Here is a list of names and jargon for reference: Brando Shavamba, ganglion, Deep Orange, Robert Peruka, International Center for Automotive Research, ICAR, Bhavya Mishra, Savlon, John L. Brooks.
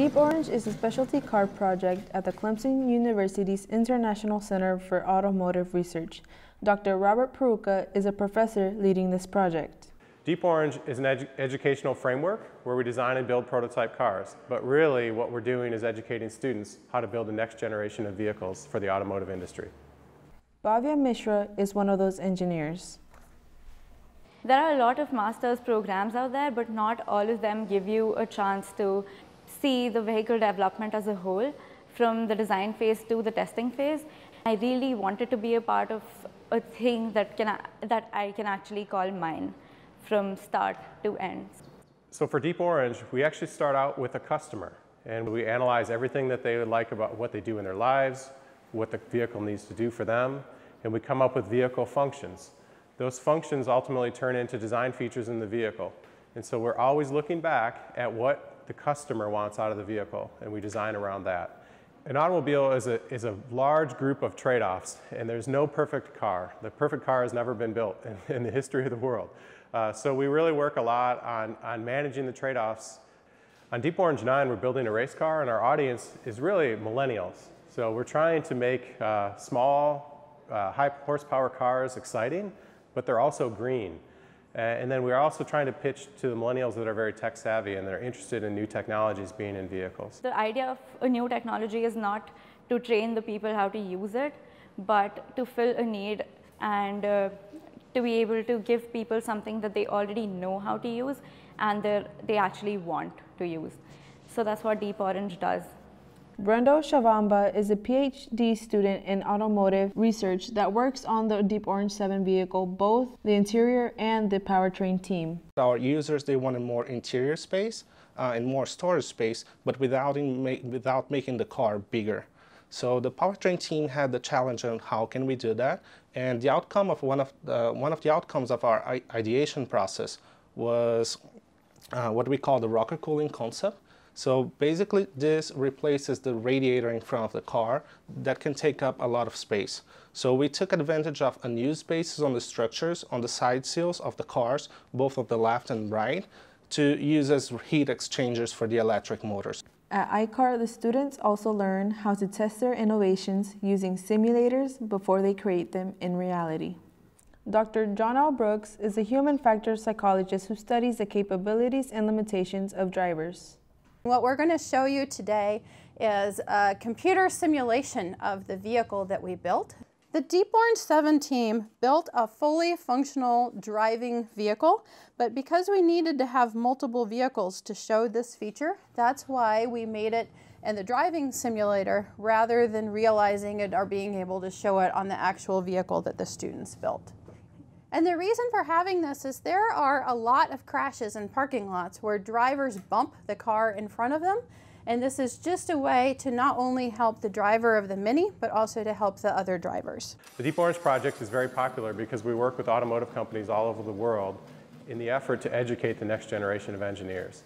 Deep Orange is a specialty car project at the Clemson University's International Center for Automotive Research. Dr. Robert Peruka is a professor leading this project. Deep Orange is an educational framework where we design and build prototype cars, but really what we're doing is educating students how to build the next generation of vehicles for the automotive industry. Bhavya Mishra is one of those engineers. There are a lot of master's programs out there, but not all of them give you a chance to see the vehicle development as a whole, from the design phase to the testing phase. I really wanted to be a part of a thing that I can actually call mine, from start to end. So for Deep Orange, we actually start out with a customer, and we analyze everything that they would like about what they do in their lives, what the vehicle needs to do for them, and we come up with vehicle functions. Those functions ultimately turn into design features in the vehicle. And so we're always looking back at what the customer wants out of the vehicle, and we design around that. An automobile is a large group of trade-offs, and there's no perfect car. The perfect car has never been built in the history of the world. So we really work a lot on managing the trade-offs. On Deep Orange 9, we're building a race car, and our audience is really millennials. So we're trying to make small, high horsepower cars exciting, but they're also green. And then we're also trying to pitch to the millennials that are very tech savvy and they're interested in new technologies being in vehicles. The idea of a new technology is not to train the people how to use it, but to fill a need and to be able to give people something that they already know how to use and they actually want to use. So that's what Deep Orange does. Brando Shavamba is a PhD student in automotive research that works on the Deep Orange 7 vehicle, both the interior and the powertrain team. Our users, they wanted more interior space and more storage space, but without making the car bigger. So the powertrain team had the challenge on how can we do that, and the outcome of one of the outcomes of our ideation process was what we call the rocker cooling concept. So basically this replaces the radiator in front of the car that can take up a lot of space. So we took advantage of unused spaces on the structures, on the side sills of the cars, both of the left and right, to use as heat exchangers for the electric motors. At iCar, the students also learn how to test their innovations using simulators before they create them in reality. Dr. John L. Brooks is a human factors psychologist who studies the capabilities and limitations of drivers. What we're going to show you today is a computer simulation of the vehicle that we built. The Deep Orange 7 team built a fully functional driving vehicle, but because we needed to have multiple vehicles to show this feature, that's why we made it in the driving simulator rather than realizing it or being able to show it on the actual vehicle that the students built. And the reason for having this is there are a lot of crashes in parking lots where drivers bump the car in front of them, and this is just a way to not only help the driver of the Mini, but also to help the other drivers. The Deep Orange project is very popular because we work with automotive companies all over the world in the effort to educate the next generation of engineers.